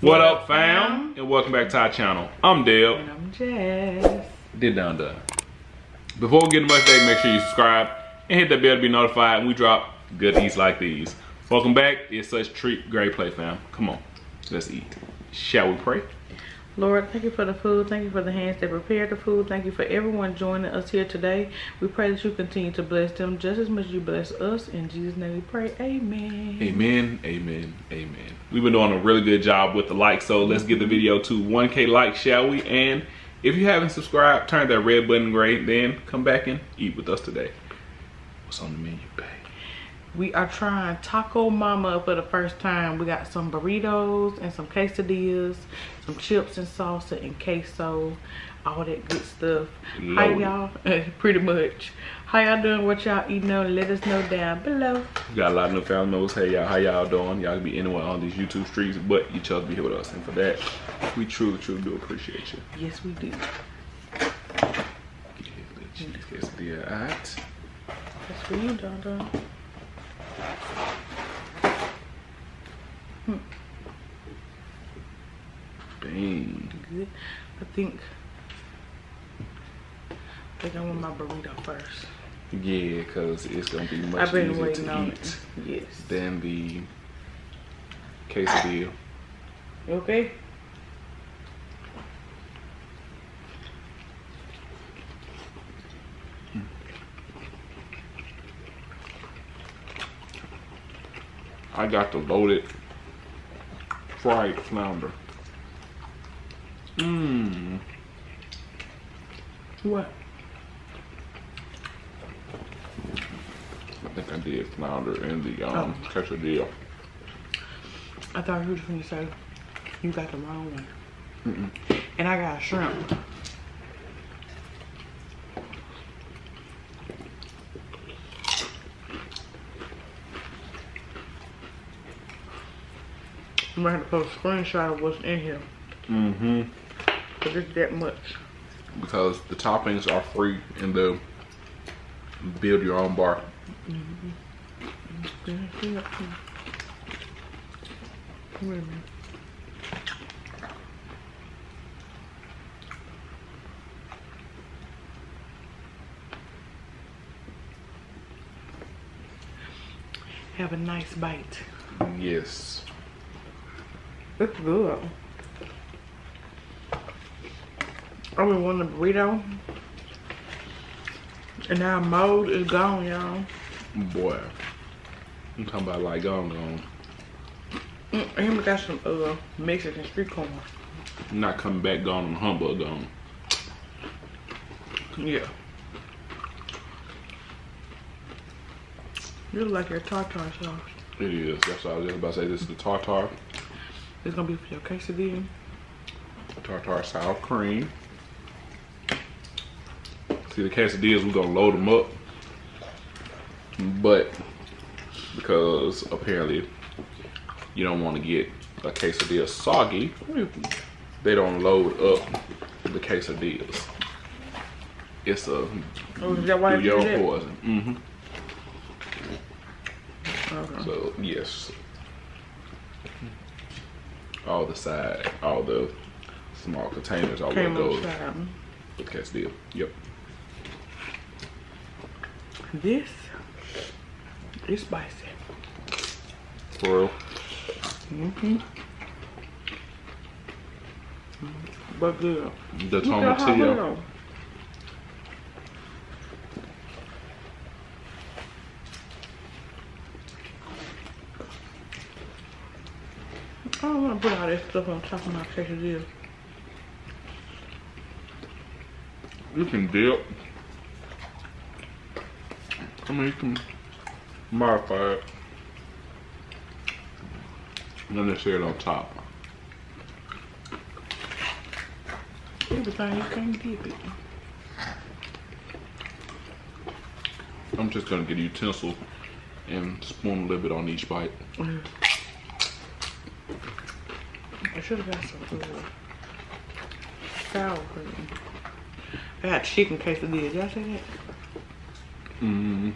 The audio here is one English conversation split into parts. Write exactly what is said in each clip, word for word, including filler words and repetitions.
What up, fam? And welcome back to our channel. I'm Dale. And I'm Jess. Did done done. Before we get into much day, make sure you subscribe and hit that bell to be notified when we drop good eats like these. Welcome back. It's such treat, great play, fam. Come on, let's eat. Shall we pray? Lord, thank you for the food. Thank you for the hands that prepared the food. Thank you for everyone joining us here today. We pray that you continue to bless them just as much as you bless us. In Jesus' name we pray. Amen. Amen. Amen. Amen. We've been doing a really good job with the likes, so let's get the video to one K likes, shall we? And if you haven't subscribed, turn that red button gray, then come back and eat with us today. What's on the menu, babe? We are trying Taco Mama for the first time. We got some burritos and some quesadillas, some chips and salsa and queso, all that good stuff. Loaded. How y'all, pretty much. How y'all doing, what y'all eating on? Let us know down below. We got a lot of new family members. Hey y'all, how y'all doing? Y'all be anywhere on these YouTube streets, but each other be here with us. And for that, we truly, truly do appreciate you. Yes, we do. Get the cheese quesadilla out. That's for you, Don Don. Hmm. Bang. Good. I think I think I want my burrito first. Yeah, because it's gonna be much easier to eat yes. than the quesadilla. You okay? I got the loaded fried flounder. Mmm. What? I think I did flounder in the um, oh. quesadilla. I thought you were going to say you got the wrong one. Mm-mm. And I got shrimp. I'm gonna have to post a screenshot of what's in here. Mm-hmm. Because it's that much. Because the toppings are free in the build your own bar. Mm-hmm. Wait a minute. Have a nice bite. Yes. It's good. I've been wanting a burrito. And now mold is gone, y'all. Boy. I'm talking about like gone, gone. Mm, and we got some uh, Mexican street corn. Not coming back gone and humbug gone. Yeah. You look like your tartar sauce. It is. That's what I was just about to say. This is the tartar. It's gonna be for your quesadilla. Tartar sour cream. See, the quesadillas, we're gonna load them up. But, because apparently you don't wanna get a quesadilla soggy, they don't load up the quesadillas. It's a oh, is that why do your own poison. Mm-hmm. Okay. So, yes. All the side, all the small containers, all that goes with quesadilla. Yep. This is spicy. For real. Mm-hmm. But good. The tomatillo. I don't want to put all that stuff on top of my quesadilla. You can dip. I mean, you can modify it. Not necessarily on top. Everything you can dip it. I'm just gonna get a utensil and spoon a little bit on each bite. Mm. I should have got some uh, sour cream. I had chicken quesadilla. Did y'all see that? Mm.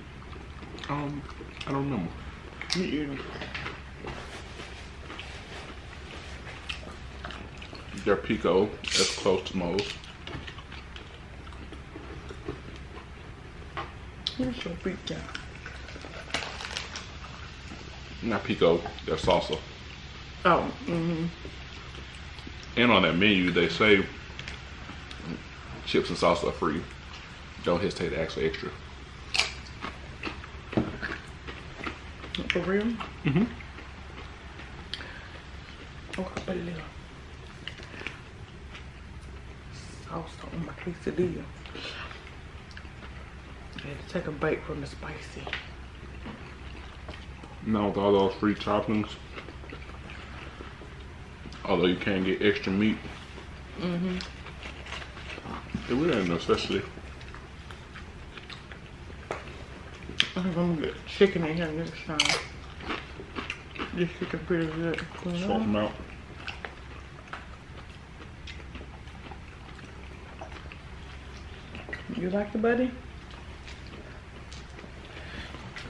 Um, I don't remember. You eat them. Their pico, that's close to most. You're so freaked out. Not pico, that's salsa. Oh, mm-hmm. And on that menu, they say chips and salsa are free. Don't hesitate to ask for extra. For real? Mm-hmm. Oh, I put a little sauce on my quesadilla. I had to take a bite from the spicy. Now with all those free toppings, although you can get extra meat, mm-hmm, it really ain't no necessity. I think I'm gonna get chicken in here next time. This chicken pretty good. Sort them out. You like the buddy?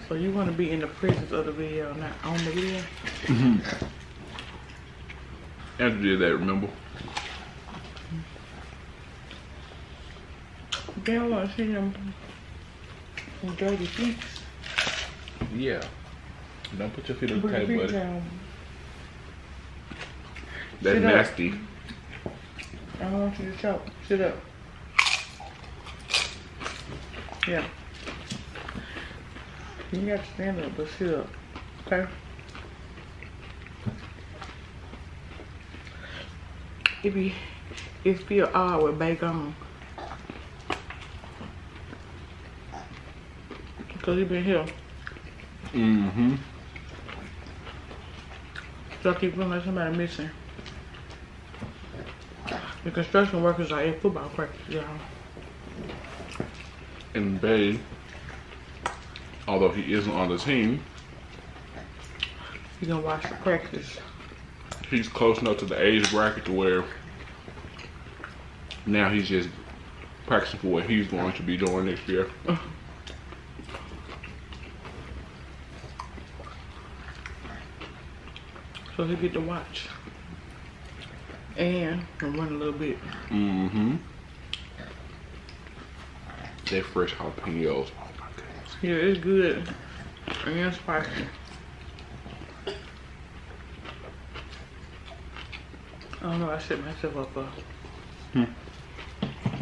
So you want to be in the presence of the video, not on the video? Mm-hmm. After you did that, remember? They don't want to see them dirty feet. Yeah. Don't put your feet on the table, buddy. That's nasty. I don't want you to choke. Sit up. Yeah. You got to stand up, but sit up. Okay? It be, it feel odd with bacon. Because it been here. Mm-hmm. So I keep feeling like somebody missing. The construction workers are at football practice, y'all. And Bay, although he isn't on the team, he's gonna watch the practice. He's close enough to the age bracket to where now he's just practicing for what he's going to be doing next year. So he'll get to watch and run a little bit. Mm-hmm. They're fresh jalapenos. Oh my goodness. Yeah, it's good and spicy. I don't know. I set myself up. Uh, hmm.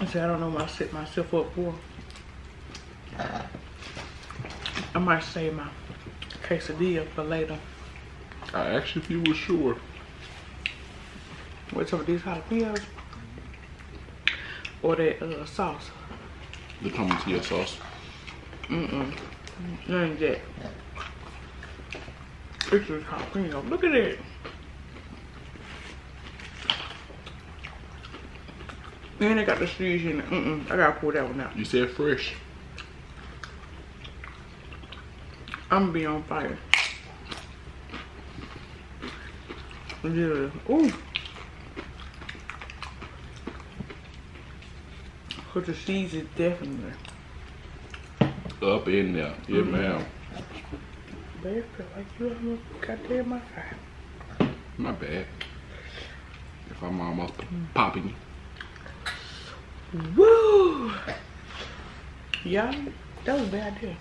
I said I don't know what I set myself up for. I might save my quesadilla for later. I asked if you were sure. What's up with these jalapenos? Or that uh, sauce? The tomatillo sauce. Mm-mm. None of that. It's just jalapeno. Look at it. And they got the seeds in it. Mm-mm. I gotta pull that one out. You said fresh. I'm gonna be on fire. Yeah. Ooh. Cause the seeds is definitely up in there. Yeah, mm-hmm, ma'am. Babe, feel like you almost got there in my eye. My bad. If I'm almost mm. popping. Woo! Y'all, that was a bad idea.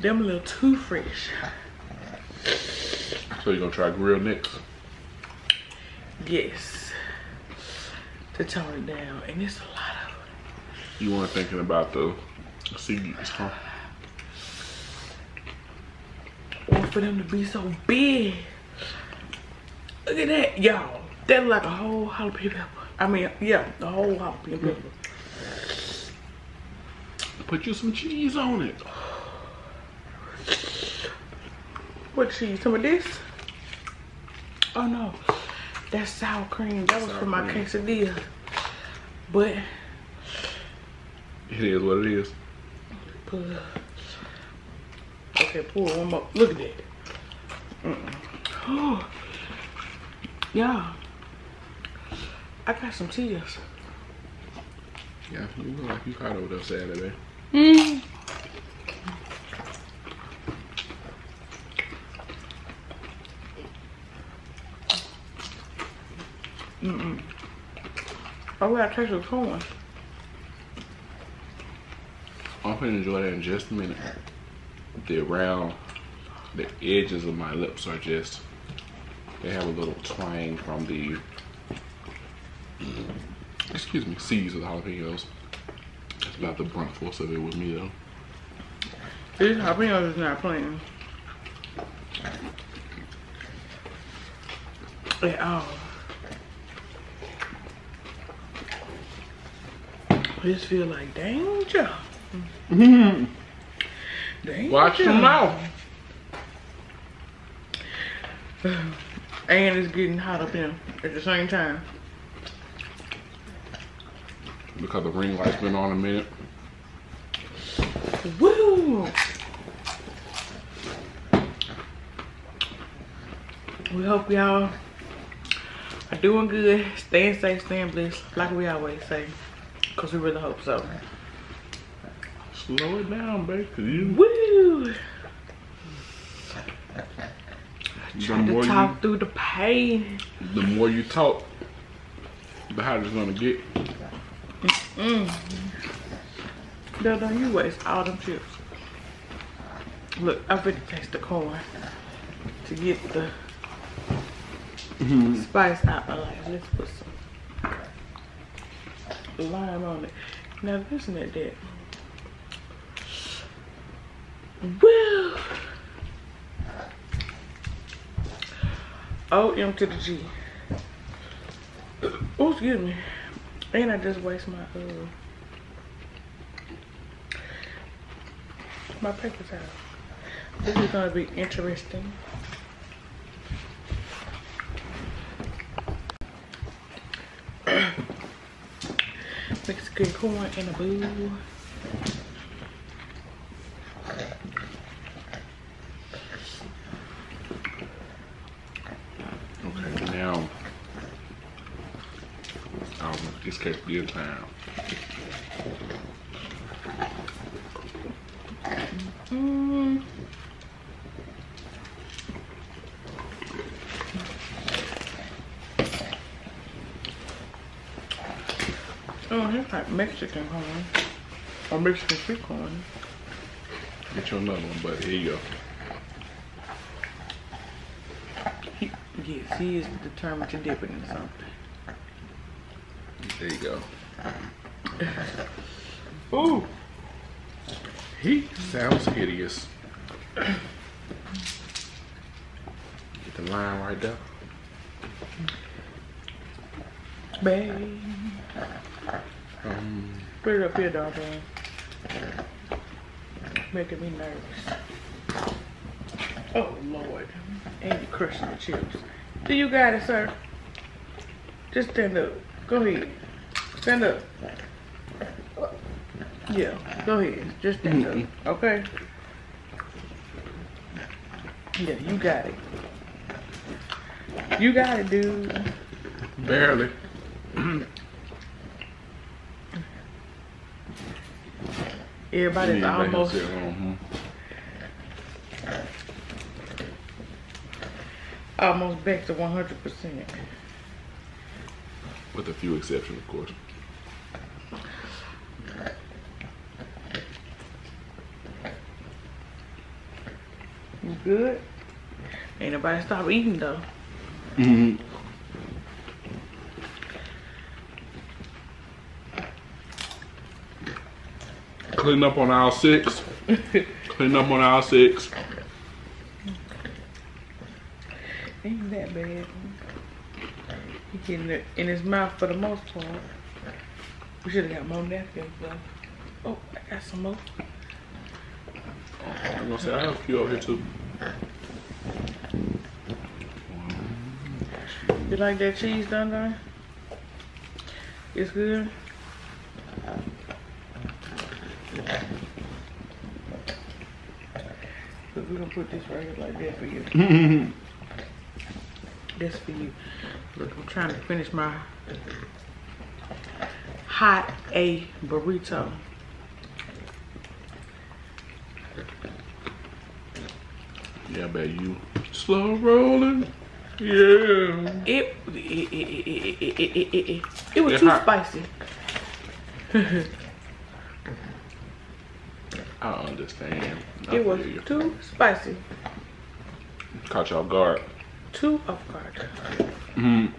Them a little too fresh. So you're gonna try grill next? Yes. To tone it down, and it's a lot of it. You weren't thinking about the seeds, huh? Or for them to be so big. Look at that, y'all. That look like a whole jalapeno pepper. I mean, yeah, the whole jalapeno pepper. Put you some cheese on it. What cheese? Some of this? Oh no. That's sour cream. That was sour for my cream. quesadilla. But it is what it is. Pull it up. Okay, pull it one more. Look at it. Mm-mm. Oh, yeah. I got some tears. Yeah, you look like you caught over there Saturday. Mm. Mm-mm. Oh, I taste the corn. I'm gonna enjoy that in just a minute. The round, the edges of my lips are just, they have a little twang from the, excuse me, seeds of the jalapenos. That's about the brunt force of it with me though. These jalapenos is not playing. At all. This feel like danger. Mm-hmm. Danger. Watch your mouth. And it's getting hot up here at the same time. Because the ring light's been on a minute. Woo! We hope y'all are doing good. Staying safe, staying blessed, like we always say. Cause we really hope so. Slow it down, baby. You... Woo! Trying to talk you, through the pain. The more you talk, the harder it's gonna get. Mm. Dodo, you waste all them chips. Look, I really taste the corn to get the mm-hmm. spice out of life. Let's put some lime on it. Now listen to that. Woo! O M to the G. Oh, excuse me. And I just waste my uh, my paper towel. This is gonna be interesting. Mexican corn and a boo. Okay, now. I don't know if this case be in time. Mm-hmm. Oh, here's like Mexican corn. Or Mexican sweet corn. Get you another one, but here you go. He, yes, he is determined to dip it in something. There you go. Ooh, he sounds hideous. Get the line right there. Babe. Um, Put it up here, darling. Making me nervous. Oh, Lord. And you crushing the chips. Do you got it, sir? Just stand up. Go ahead. Stand up. Yeah, go ahead. Just stand up. Okay? Yeah, you got it. You got it, dude. Barely. Everybody's almost... almost back to one hundred percent. With a few exceptions, of course. You good? Ain't nobody stop eating though. Mm-hmm. Clean up on aisle six. Clean up on aisle six. Ain't that bad. He getting it in his mouth for the most part. We should have got more napkins though. Oh, I got some more. I'm gonna say I have a few over here too. One, two. You like that cheese, Dundon? It's good. We're gonna put this right here like that for you. That's for you. Look, I'm trying to finish my hot A burrito. Yeah, I bet you slow rolling. Yeah. It it it it it it it, it, it. it was it's too hot. Spicy. I understand. I it was you. too spicy. Caught y'all guard. Too off guard. Mm-hmm.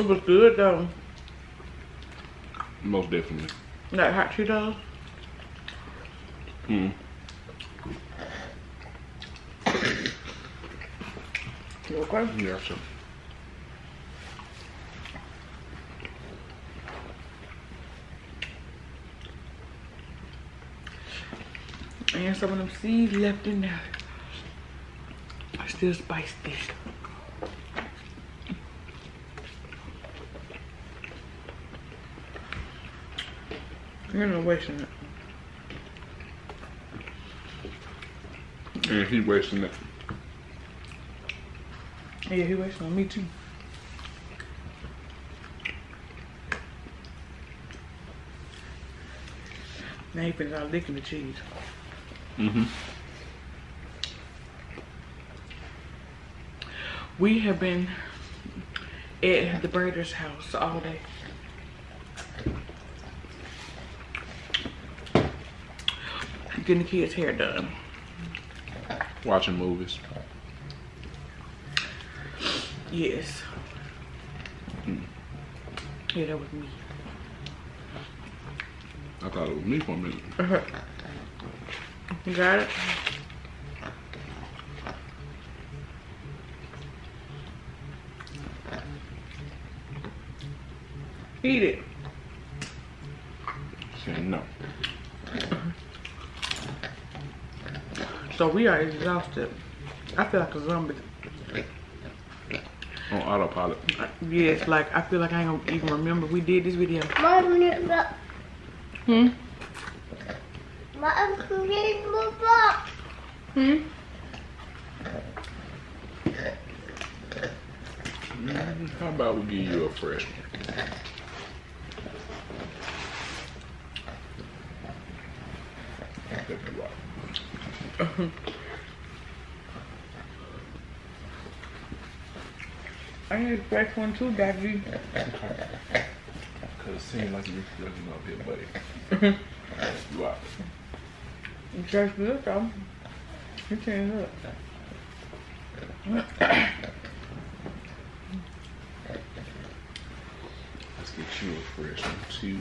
It was good though. Most definitely. That hot Cheetos? Hmm. You okay? Yeah, sure. And some of them seeds left in there. I still spiced this. You're not wasting it. Yeah, he wasting it. Yeah, he wasting on me too. Now he been out licking the cheese. Mm-hmm. We have been at the Brader's house all day. Getting the kids' hair done. Watching movies. Yes. Mm. Yeah, that was me. I thought it was me for a minute. Uh-huh. You got it? Eat it. Say no. So we are exhausted. I feel like a zombie. On autopilot. Yes, like I feel like I ain't gonna even remember we did this video. Hmm? Hmm? How about we give you a fresh one? I need a fresh one too, Daddy. Cause it seemed like you were looking up here, buddy. You out. You just good though. You can't look. Let's get you a fresh one too.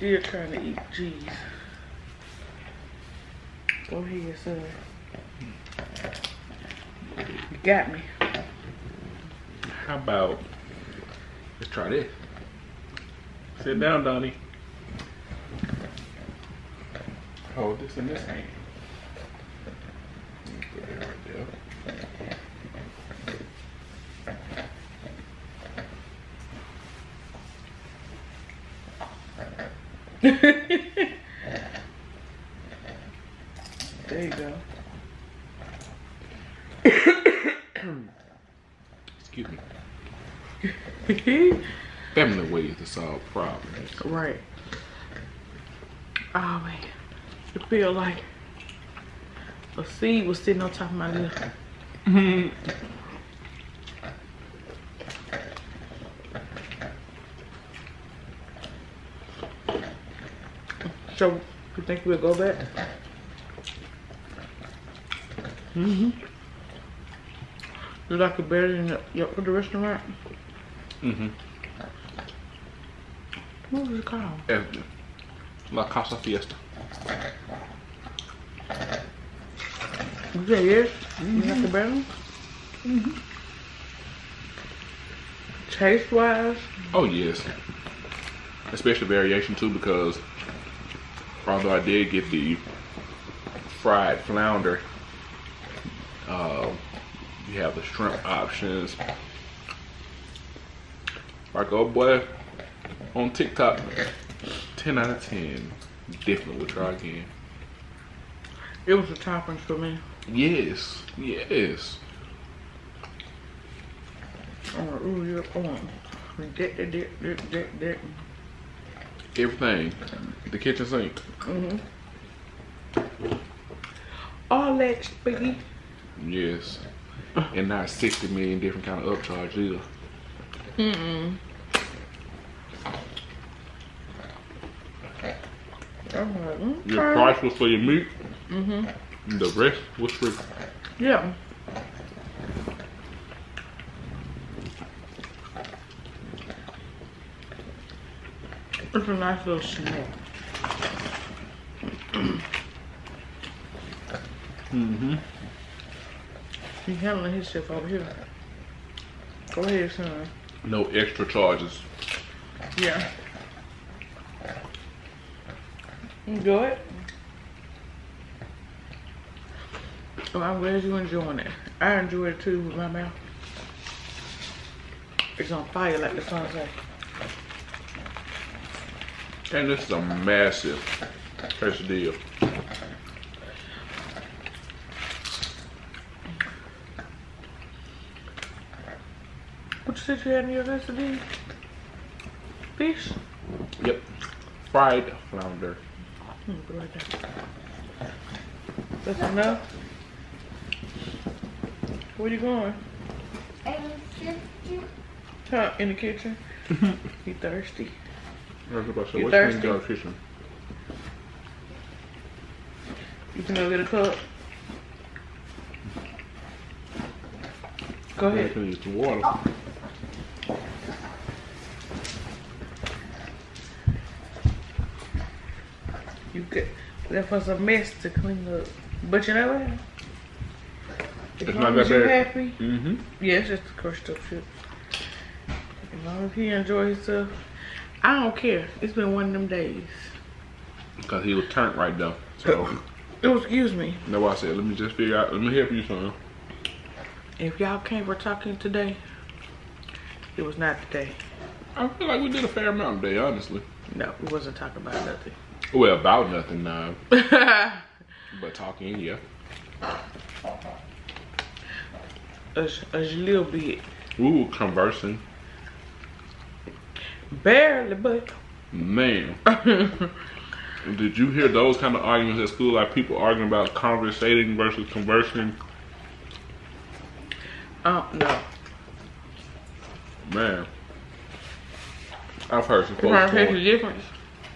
You're trying to eat cheese. Go ahead, son. You got me. How about let's try this? Sit down, Donnie. Hold this in this hand. Put it right there. There you go. Excuse me. Family ways to solve problems. Right. Oh man, it feels like a seed was sitting on top of my lip. Mm-hmm. So, you think we'll go back? Mm-hmm. You like it better than the, your other restaurant? Mm-hmm. What was it called? Everything. La Casa Fiesta. You say yes? Mm-hmm. You like it better? Mm-hmm. taste wise? Oh yes, especially variation too, because although I did get the fried flounder, uh, you have the shrimp options. Like, oh boy, on TikTok, ten out of ten. Definitely will try again. It was the toppings for me. Yes, yes. Oh, yeah, oh. That, that, that, that, that. Everything. The kitchen sink. Mm-hmm. All that spaghetti. Yes. And not sixty million different kind of upcharge either. Mm-mm. Okay. Your price was for your meat. Mm-hmm. The rest was free. Yeah. It's a nice little snack. Mm-hmm. He's handling himself over here. Go ahead, son. No extra charges. Yeah. Enjoy it. Well, I'm glad you're enjoying it. I enjoy it too with my mouth. It's on fire like the sun says. And this is a massive quesadilla. What you said you had in your quesadilla? Fish? Yep. Fried flounder. Right there. That's enough. Where you going? Huh, in the kitchen. You thirsty? I was about to say, you thirsty? In the kitchen? You can go get a cup. Go ahead. I can use the water. Oh. You could, that was a mess to clean up. But you know what? As it's long as you're happy, mm-hmm. Yeah, it's just the crushed up shit. As long as he enjoys himself, I don't care. It's been one of them days. Because he was turned right now. So. Oh, excuse me. That's why I said, let me just figure out, let me help you something. If y'all came for talking today, it was not today. I feel like we did a fair amount today, honestly. No, we wasn't talking about nothing. Well, about nothing now. But talking, yeah. A, a little bit. We were conversing. Barely, but. Man. Did you hear those kind of arguments at school? Like people arguing about conversating versus conversing? Um, no. Man. I've heard some folks. I've heard the difference.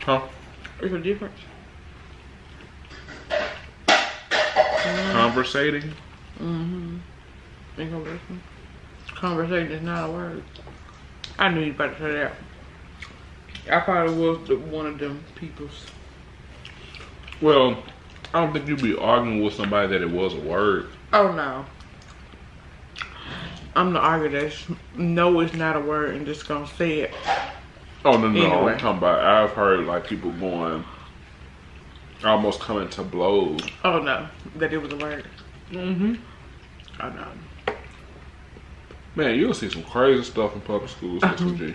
Huh? There's a difference. Conversating? Mm-hmm. Conversating. Conversating is not a word. I knew you were about to say that. I probably was the, one of them peoples. Well, I don't think you'd be arguing with somebody that it was a word. Oh, no. I'm the arguer that's, no, it's not a word and just gonna say it. Oh, no, no, anyway. I'm talking about, I've heard like people going, almost coming to blows. Oh, no, that it was a word. Mm-hmm. Oh, no. Man, you'll see some crazy stuff in public schools, S M G.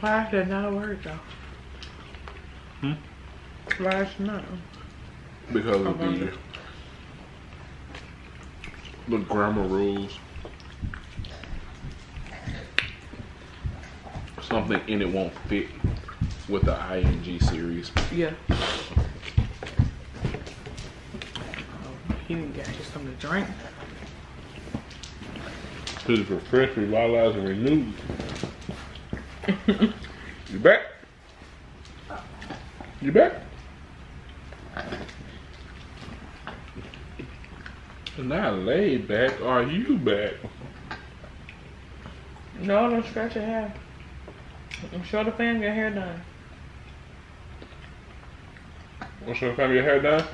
Why is that not a word, though? Hmm? Why is it not? Because of the, the grammar rules. Something in it won't fit with the I N G series. Yeah. Um, he didn't get you something to drink. To refresh, revitalize, and renew. You back? You back? Not laid back. Are you back? No, don't scratch your hair. I'm sure the fam your hair done. I'm sure the fam your hair done?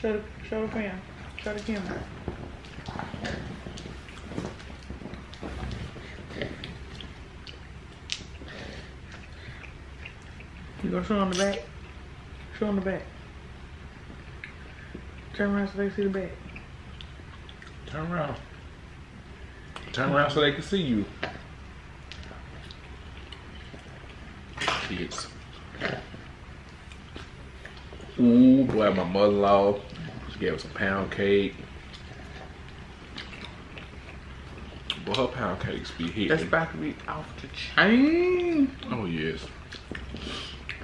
Show the, show the fam. Show the camera. You gonna show on the back? Show on the back. Turn around so they see the back. Turn around. Turn around so they can see you. Kids. Ooh, boy, my mother-in-law. She gave us a pound cake. But her pound cakes be hitting. That's about to be off the chain. Oh, yes.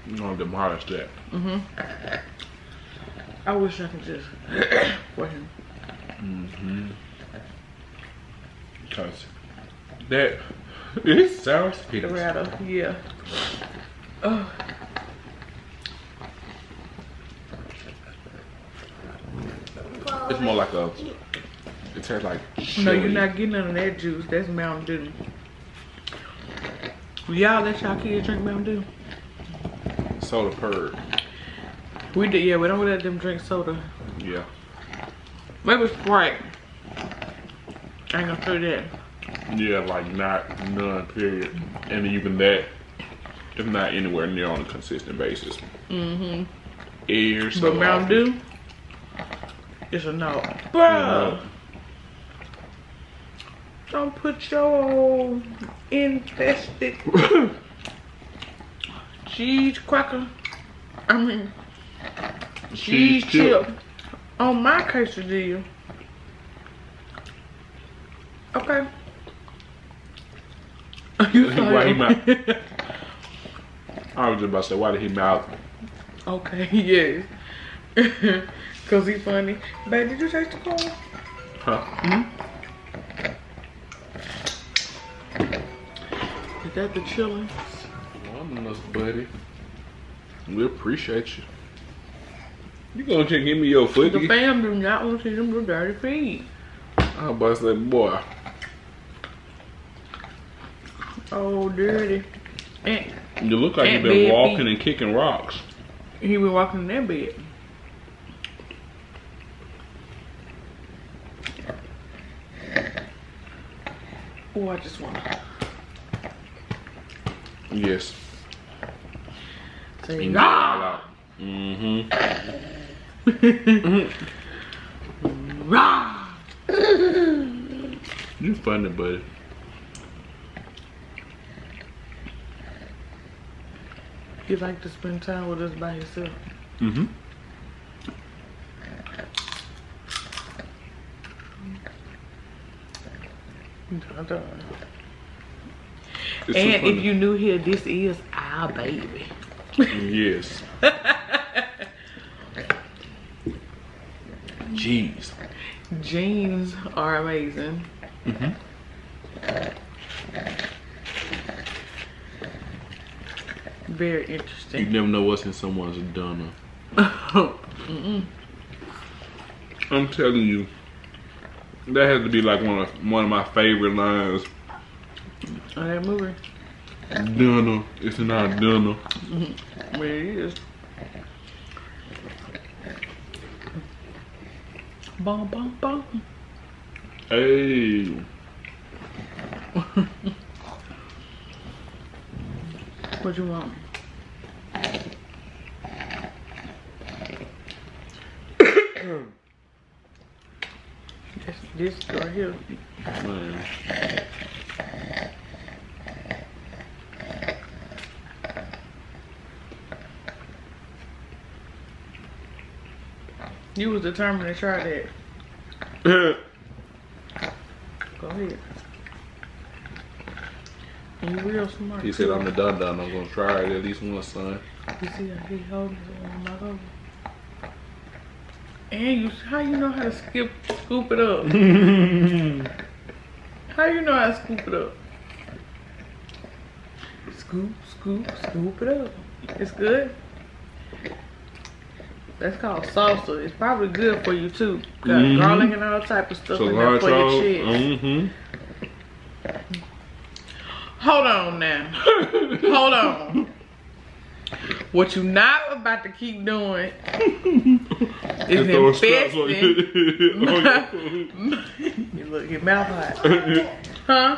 You're gonna demolish that. Mm-hmm. I wish I could just for him. Mm-hmm. Because that is sour potatoes. Rather, yeah. Oh. It's more like a, it tastes like chili. No, you're not getting none of that juice. That's Mountain Dew. Y'all let y'all kids drink Mountain Dew? Soda purge. We did, yeah, we don't let them drink soda. Yeah. Maybe Sprite. I ain't gonna say that. Yeah, like not none, period. And even that, if not anywhere near on a consistent basis. Mm-hmm. Ears. But Mountain Dew, it's a no. Bruh! Don't put your infested cheese cracker. I mean, cheese, cheese chip. chip on my quesadilla. Okay. You why he mouth? I was just about to say, why did he mouth? Okay, yeah. Cause he funny. Babe, did you taste the corn? Huh? Mm-hmm. Is that the chillin'? Wonderless, buddy. We appreciate you. You gonna check give me your footy? The fam do not want to see them little dirty feet. I was about to say, boy. Oh, dirty. Aunt, you look like you've been walking feet. And kicking rocks. He been walking in that bed. Oh, I just want to. Yes. Say, nah! Mm-hmm. Mm-hmm. Rah! You funny, buddy. You like to spend time with us by yourself. Mm-hmm. And if you new here, this is our baby. Yes. Jeez. Jeans are amazing. Mm-hmm. Very interesting. You never know what's in someone's donut. Mm-mm. I'm telling you, that has to be like one of one of my favorite lines. Oh, that movie. Donut, it's not donut. Mm-hmm. Well, it is. Bom, bom, bom. Hey. What you want? This, this right here. Man. You was determined to try that. Go ahead. You real smart. He said, I'm the dun dun. I'm gonna try it at least once, son. You see how he holds it on my over. And you, how you know how to skip, scoop it up? How you know how to scoop it up? Scoop, scoop, scoop it up. It's good. That's called salsa. It's probably good for you too. Got mm-hmm. garlic and all type of stuff so in there for your chest. Mm-hmm. Hold on now. Hold on. What you not about to keep doing is infesting. Like you look, your mouth hot. Huh?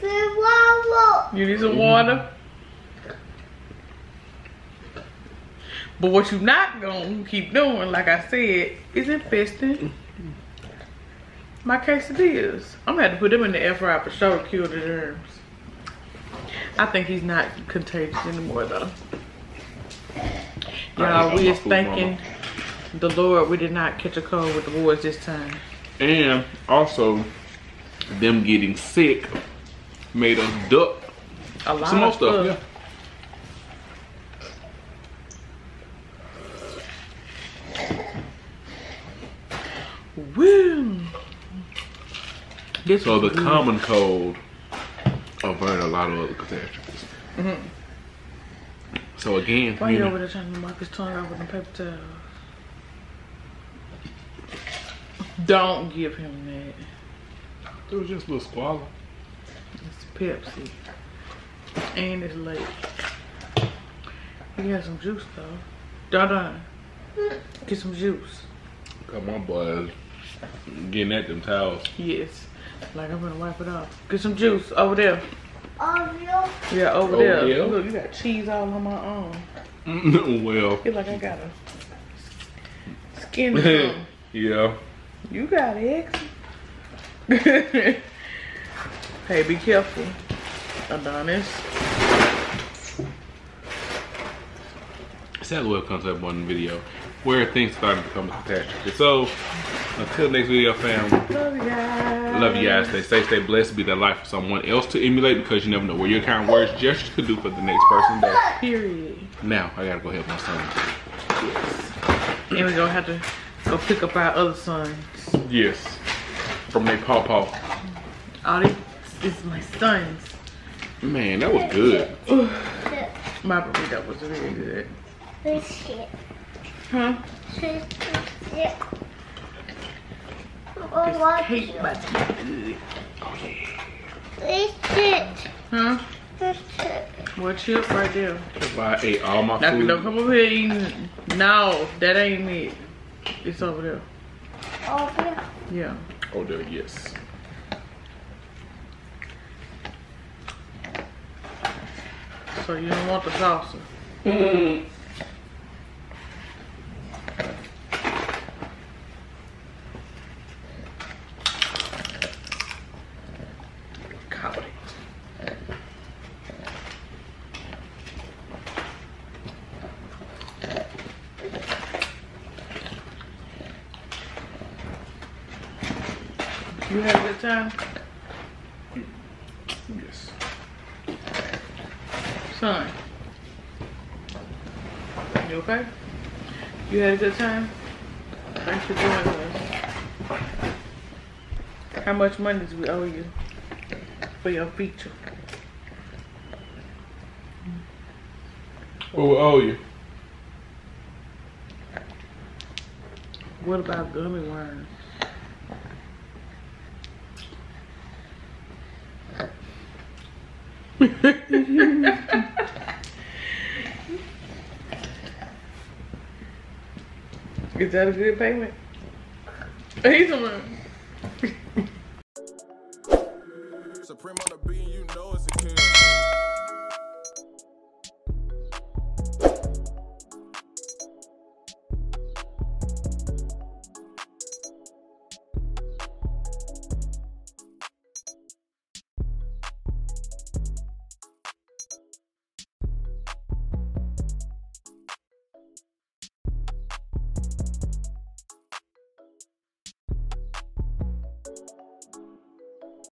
Some water. You need some water? But what you're not gonna keep doing, like I said, is infesting my quesadillas. I'm gonna have to put them in the air fryer for sure to kill the germs. I think he's not contagious anymore though. Y'all, we is thanking the Lord we did not catch a cold with the boys this time. And also, them getting sick made us duck a lot some of stuff. stuff. Yeah. Woo! This so the good. common cold averted a lot of other catastrophes. Mm-hmm. So again, why you know, over there trying to mark his tongue out with them paper towels? Don't give him that. It was just a little squalor. It's Pepsi. And it's late. You got some juice though. Dada, get some juice. Got my boys getting at them towels. Yes. Like I'm gonna wipe it off. Get some juice over there. Oh, yeah. Yeah, over oh, there. Yeah. Look, you got cheese all on my arm. Well. It's like I got a skin. Yeah. You got it. Hey, be careful, Adonis. Sad little comes up on the video where things started to become a catastrophe. So, until next video, fam. Love you guys. Love you guys. Stay safe, stay blessed. Be that light for someone else to emulate, because you never know what your kind words, gestures could do for the next person. That period. Now I gotta go help my son. Yes. And we gonna have to go pick up our other sons. Yes. From their pawpaw. All these is my sons. Man, that was good. My burrito was really good. This shit. Huh? This shit. This cake about to be good. Oh yeah. This chip. Huh? This chip. What chip right there? If I ate all my now, food. Don't come over here eating. No, that ain't it. It's over there. Over there? Yeah. Oh there, yes. So you don't want the salsa? Mm-hmm. You had a good time? Yes. Son. You okay? You had a good time? Thanks for joining us. How much money do we owe you for your feature? What we owe you? What about gummy worms? Is that a good payment? He's a man. Supreme on the beat, you know it's a kid.